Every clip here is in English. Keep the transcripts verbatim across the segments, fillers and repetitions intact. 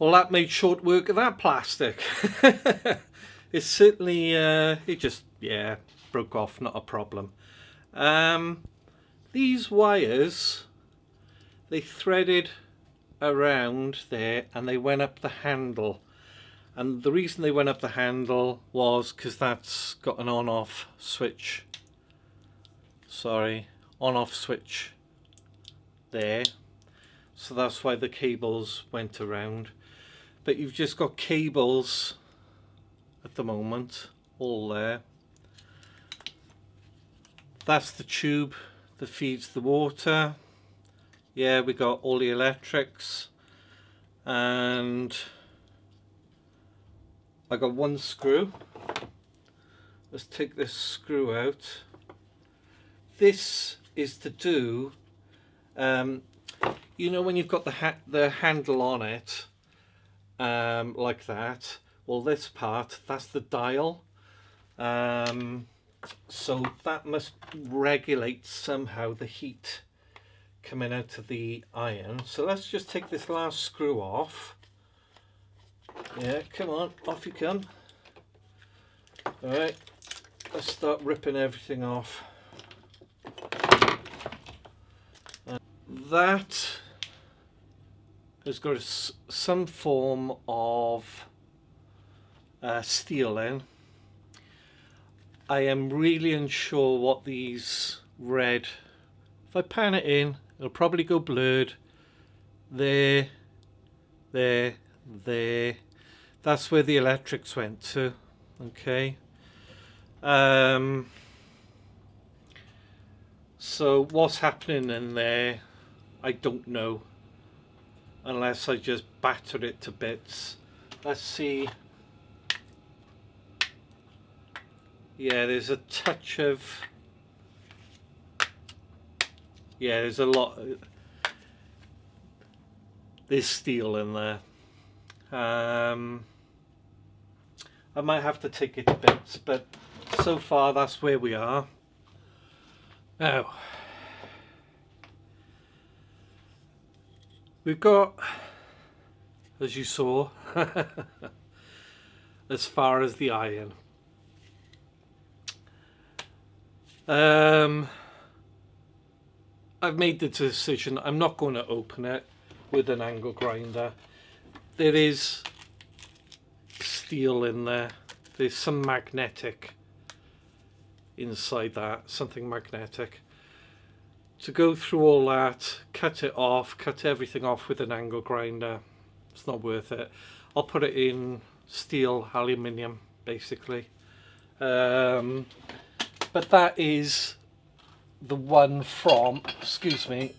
Well, that made short work of that plastic. It's certainly, uh, it just, yeah, broke off, not a problem. Um, these wires, they threaded around there and they went up the handle. And the reason they went up the handle was because that's got an on-off switch. Sorry, on-off switch there. So that's why the cables went around. But you've just got cables at the moment, all there. That's the tube that feeds the water. Yeah, we got all the electrics. And I got one screw. Let's take this screw out. This is to do, um, you know, when you've got the ha the handle on it, um, like that. Well, this part, that's the dial. Um, so that must regulate somehow the heat coming out of the iron. So let's just take this last screw off. Yeah, come on, off you come. All right, let's start ripping everything off. And that has got a, some form of uh, steel in. I am really unsure what these red. If I pan it in, it'll probably go blurred. There, there, there. That's where the electrics went to, okay. Um, so what's happening in there, I don't know, unless I just batter it to bits. Let's see. Yeah, there's a touch of, yeah, there's a lot, there's steel in there. Um, I might have to take it to bits, but so far that's where we are. Now, we've got, as you saw, as far as the iron. Um, I've made the decision, I'm not going to open it with an angle grinder. There is steel in there. There's some magnetic inside that, something magnetic. To go through all that, cut it off, cut everything off with an angle grinder. It's not worth it. I'll put it in steel, aluminium, basically. Um, but that is the one from, excuse me,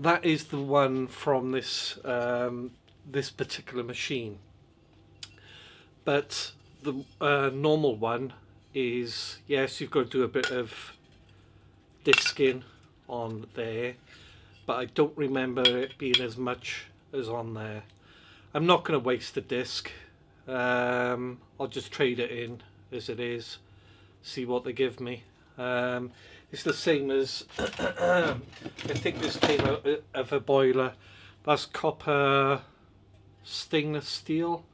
that is the one from this um, this particular machine, but the uh, normal one is, yes, you've got to do a bit of disking on there, but I don't remember it being as much as on there. I'm not going to waste the disc. um, I'll just trade it in as it is, see what they give me. Um, it's the same as I think this came out of a boiler. That's copper stainless steel.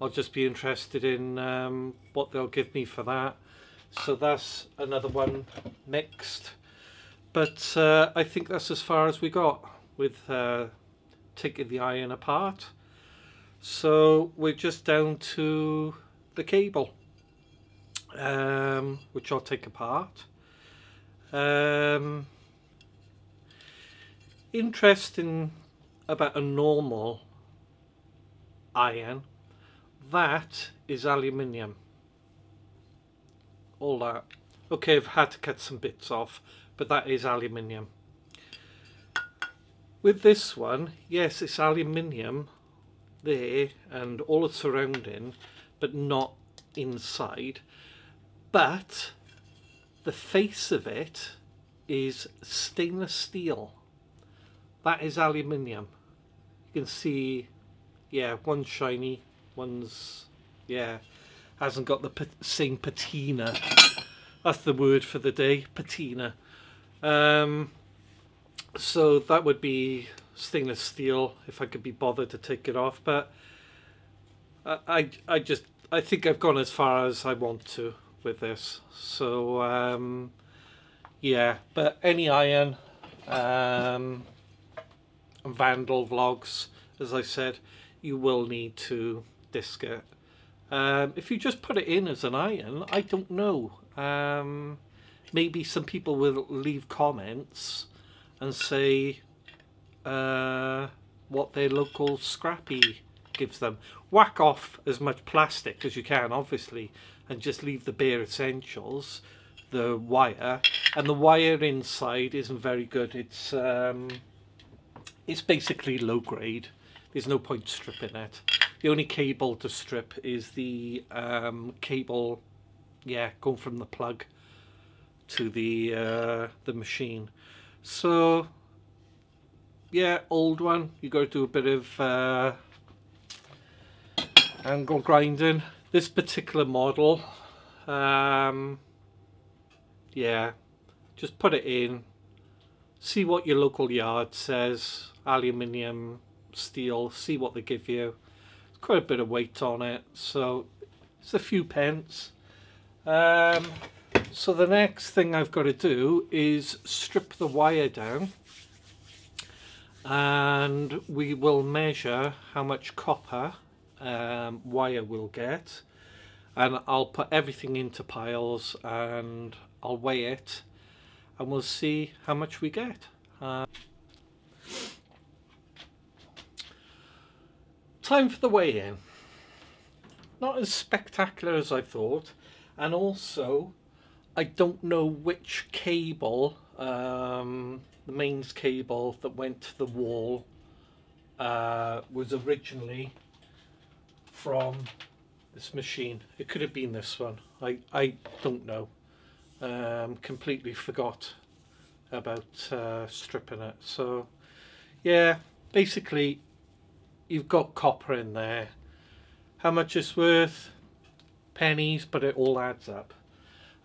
I'll just be interested in um, what they'll give me for that. So that's another one mixed, but uh, I think that's as far as we got with uh, taking the iron apart. So we're just down to the cable, um, which I'll take apart. Um, interesting about a normal iron, that is aluminium, all that. Okay, I've had to cut some bits off, but that is aluminium. With this one, yes, it's aluminium there and all its surrounding, but not inside. But the face of it is stainless steel. That is aluminium. You can see, yeah, one's shiny, one's, yeah, hasn't got the pat same patina. That's the word for the day, patina. Um, so that would be stainless steel if I could be bothered to take it off, but I, I, I just I think I've gone as far as I want to with this. So um, yeah, but any iron, um, and Vandal Vlogs, as I said, you will need to disc it. Um, if you just put it in as an iron, I don't know, um, maybe some people will leave comments and say uh, what their local scrappy gives them. Whack off as much plastic as you can, obviously, and just leave the bare essentials, the wire, and the wire inside isn't very good. It's um, it's basically low grade. There's no point stripping it. The only cable to strip is the um, cable, yeah, going from the plug to the uh, the machine. So yeah, old one, you got to do a bit of uh, angle grinding. This particular model, um, yeah, just put it in, see what your local yard says, aluminium, steel, see what they give you. It's quite a bit of weight on it, so it's a few pence. Um, so the next thing I've got to do is strip the wire down, and we will measure how much copper um, wire we'll get, and I'll put everything into piles and I'll weigh it and we'll see how much we get. Uh, time for the weigh-in. Not as spectacular as I thought, and also I don't know which cable, um, the mains cable that went to the wall, uh, was originally from this machine. It could have been this one. I, I don't know. Um, completely forgot about uh, stripping it. So yeah, basically you've got copper in there. How much it's worth? Pennies, but it all adds up.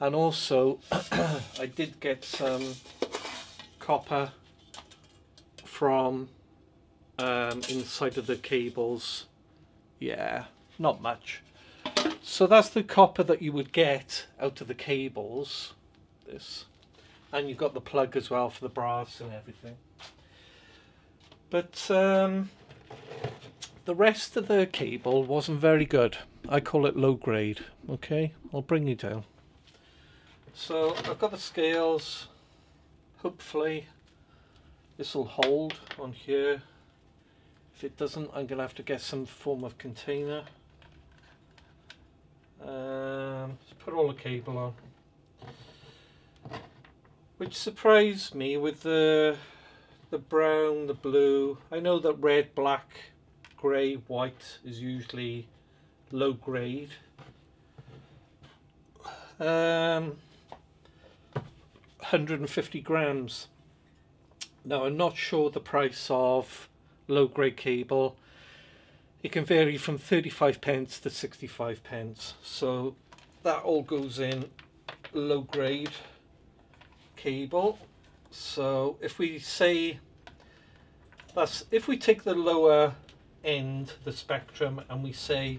And also I did get some copper from um, inside of the cables. Yeah, not much. So that's the copper that you would get out of the cables, this, and you've got the plug as well for the brass and everything. But um, the rest of the cable wasn't very good. I call it low grade. Okay, I'll bring you down. So I've got the scales, hopefully this will hold on here. If it doesn't, I'm going to have to get some form of container. Um, let's put all the cable on, which surprised me with the the brown, the blue. I know that red, black, grey, white is usually low grade. Um, one hundred fifty grams. Now I'm not sure the price of low grade cable. It can vary from thirty-five pence to sixty-five pence. So that all goes in low grade cable. So if we say that's, if we take the lower end, the spectrum, and we say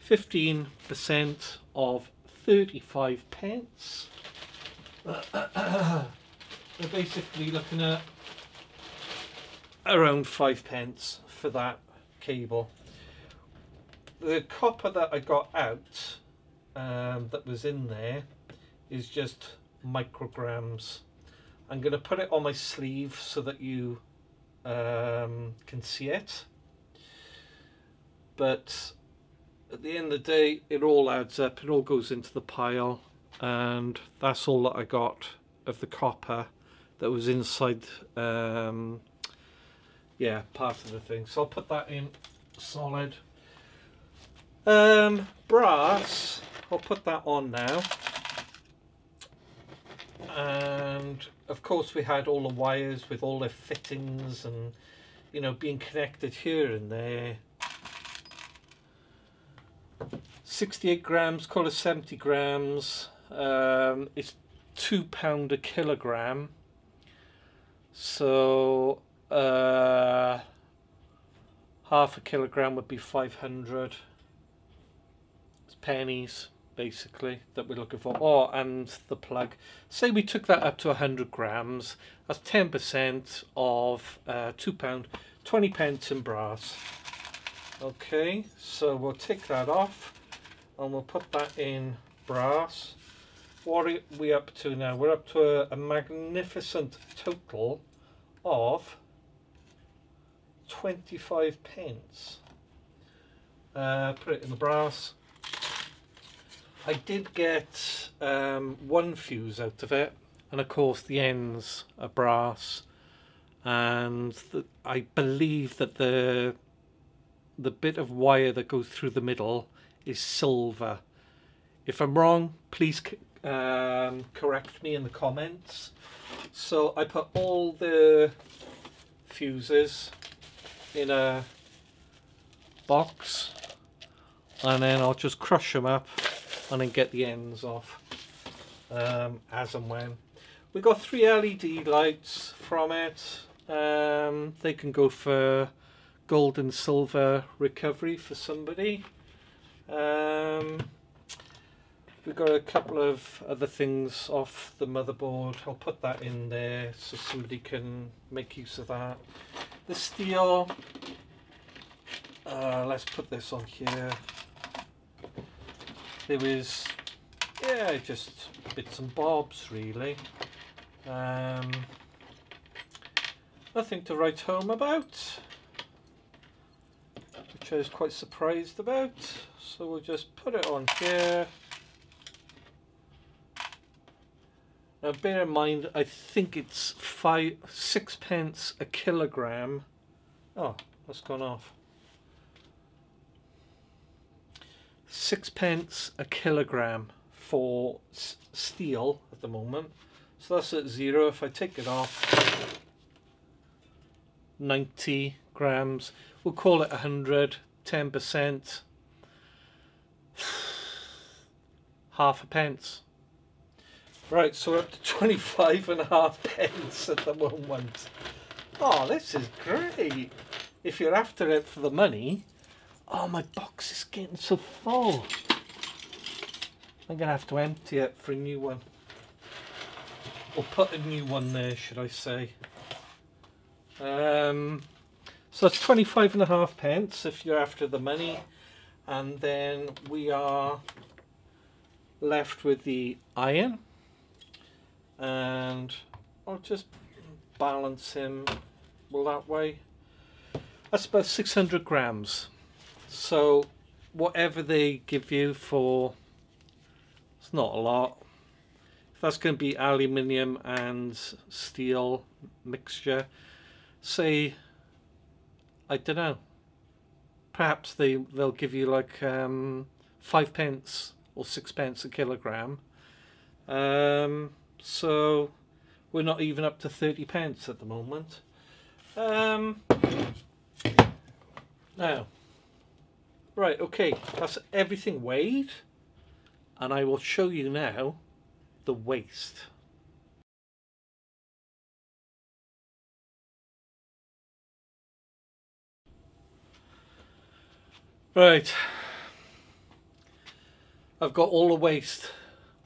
fifteen percent of thirty-five pence, we're basically looking at around five pence for that cable. The copper that I got out, um, that was in there, is just micrograms. I'm going to put it on my sleeve so that you um, can see it, but at the end of the day it all adds up, it all goes into the pile, and that's all that I got of the copper that was inside, um, yeah, part of the thing. So I'll put that in solid. Um, brass, I'll put that on now, and of course we had all the wires with all their fittings and, you know, being connected here and there. sixty-eight grams, call it seventy grams. Um, it's two pound a kilogram. So Uh, half a kilogram would be five hundred. It's pennies basically that we're looking for. Oh, and the plug. Say we took that up to one hundred grams. That's ten percent of uh, two pound, twenty pence in brass. Okay, so we'll take that off and we'll put that in brass. What are we up to now? We're up to a, a magnificent total of twenty-five pence. Uh, put it in the brass. I did get um, one fuse out of it, and of course the ends are brass, and the, I believe that the the bit of wire that goes through the middle is silver. If I'm wrong, please um, correct me in the comments. So I put all the fuses in a box, and then I'll just crush them up and then get the ends off um, as and when. We got three L E D lights from it. Um, they can go for gold and silver recovery for somebody. Um, we got a couple of other things off the motherboard. I'll put that in there so somebody can make use of that. The steel, uh, let's put this on here. There was, yeah, just bits and bobs really. Um, nothing to write home about, which I was quite surprised about. So we'll just put it on here. Now bear in mind, I think it's five, six pence a kilogram. Oh, that's gone off. Sixpence a kilogram for s steel at the moment, so that's at zero. If I take it off, ninety grams, we'll call it one hundred, ten percent, half a pence. Right, so we're up to twenty-five and a half pence at the moment. Oh, this is great if you're after it for the money. Oh, my box is getting so full. I'm going to have to empty it for a new one. Or put a new one there, should I say. Um, so it's twenty-five and a half pence if you're after the money. And then we are left with the iron. And I'll just balance him well that way. That's about six hundred grams. So whatever they give you for, it's not a lot. If that's going to be aluminium and steel mixture, say, I don't know, perhaps they, they'll give you like um, five pence or six pence a kilogram. Um, so we're not even up to thirty pence at the moment. Um, now. Right, okay, that's everything weighed, and I will show you now the waste. Right, I've got all the waste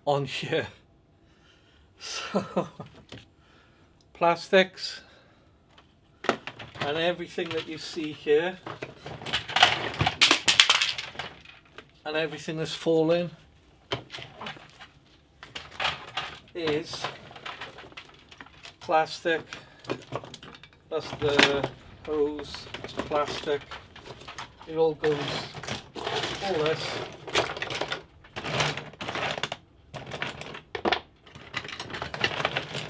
on here. So, plastics and everything that you see here. And everything that's fallen is plastic. That's the hose, it's plastic. It all goes, all this.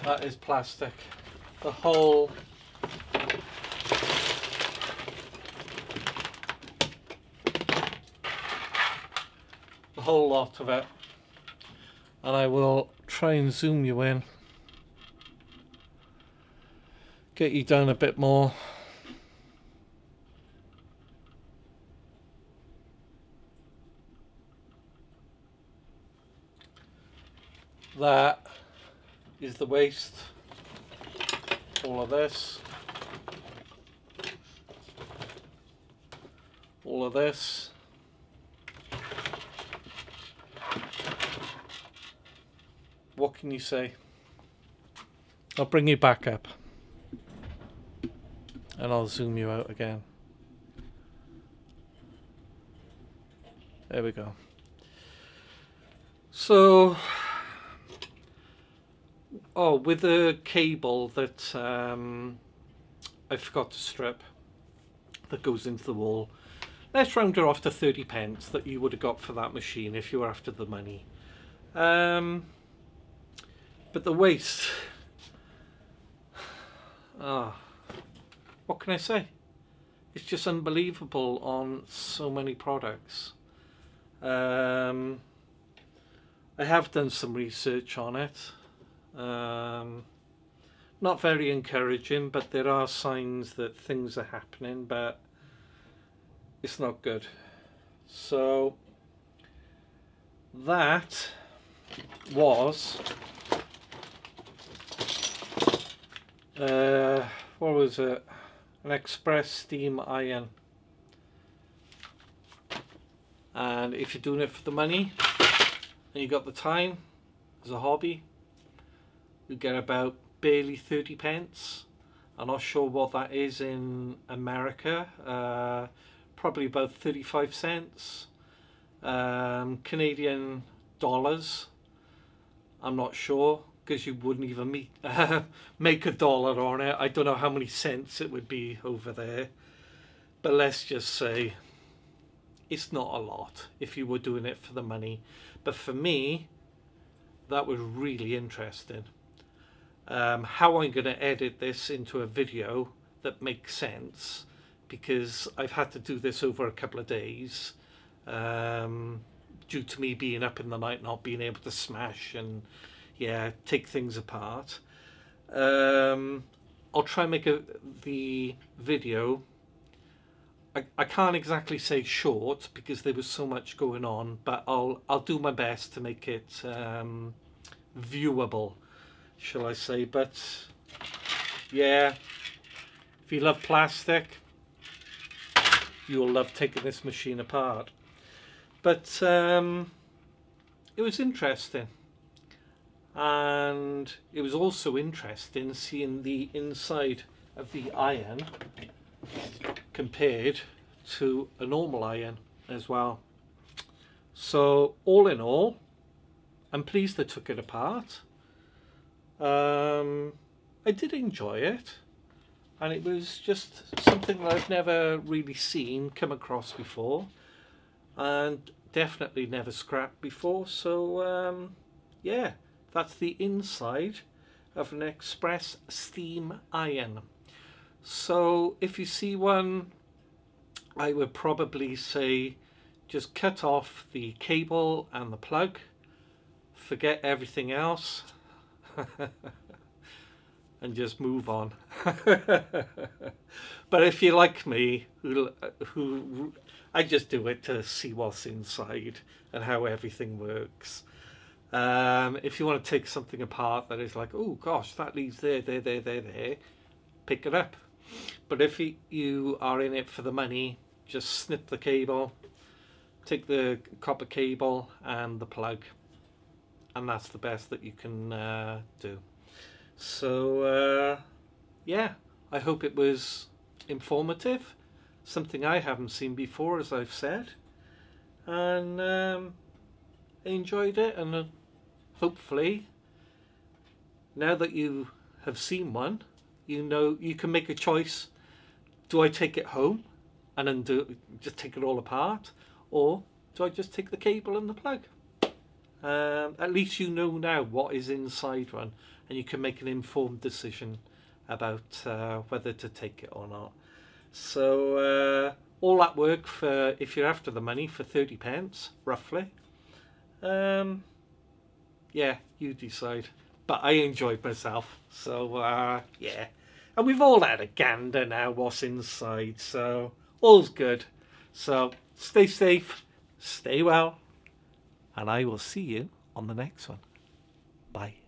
That is plastic. The whole whole lot of it, and I will try and zoom you in, get you down a bit more. That is the waste, all of this, all of this. What can you say? I'll bring you back up and I'll zoom you out again. There we go. So, oh, with the cable that um, I forgot to strip that goes into the wall, let's round her off to thirty pence that you would have got for that machine if you were after the money. Um, but the waste, ah, oh, what can I say? It's just unbelievable on so many products. Um, I have done some research on it. Um, not very encouraging, but there are signs that things are happening, but it's not good. So that was uh, what was it? An express steam iron. And if you're doing it for the money and you got the time as a hobby, you get about barely thirty pence. I'm not sure what that is in America, uh, probably about thirty-five cents, um, Canadian dollars. I'm not sure, because you wouldn't even meet, uh, make a dollar on it. I don't know how many cents it would be over there, but let's just say it's not a lot if you were doing it for the money. But for me, that was really interesting. Um, how I'm going to edit this into a video that makes sense, because I've had to do this over a couple of days um, due to me being up in the night, not being able to smash and yeah, take things apart. Um, I'll try and make a, the video. I, I can't exactly say short because there was so much going on, but I'll I'll do my best to make it um, viewable, shall I say. But yeah, if you love plastic, you'll love taking this machine apart. But um, it was interesting, and it was also interesting seeing the inside of the iron compared to a normal iron as well. So all in all, I'm pleased I took it apart. um, I did enjoy it, and it was just something that I've never really seen, come across before, and definitely never scrapped before. So um, yeah, that's the inside of an express steam iron. So if you see one, I would probably say just cut off the cable and the plug, forget everything else and just move on. But if you're like me, who, who I just do it to see what's inside and how everything works. Um, if you want to take something apart that is like, oh gosh, that leaves there, there, there, there, there, pick it up. But if you are in it for the money, just snip the cable, take the copper cable and the plug, and that's the best that you can uh, do. So uh, yeah, I hope it was informative, something I haven't seen before, as I've said, and um, I enjoyed it. And uh, hopefully now that you have seen one, you know, you can make a choice. Do I take it home and undo, just take it all apart, or do I just take the cable and the plug? Um, at least you know now what is inside one, and you can make an informed decision about uh, whether to take it or not. So uh, all that work for, if you're after the money, for thirty pence roughly. Um, yeah, you decide. But I enjoyed myself, so uh, yeah. And we've all had a gander now what's inside, so all's good. So stay safe, stay well, and I will see you on the next one. Bye.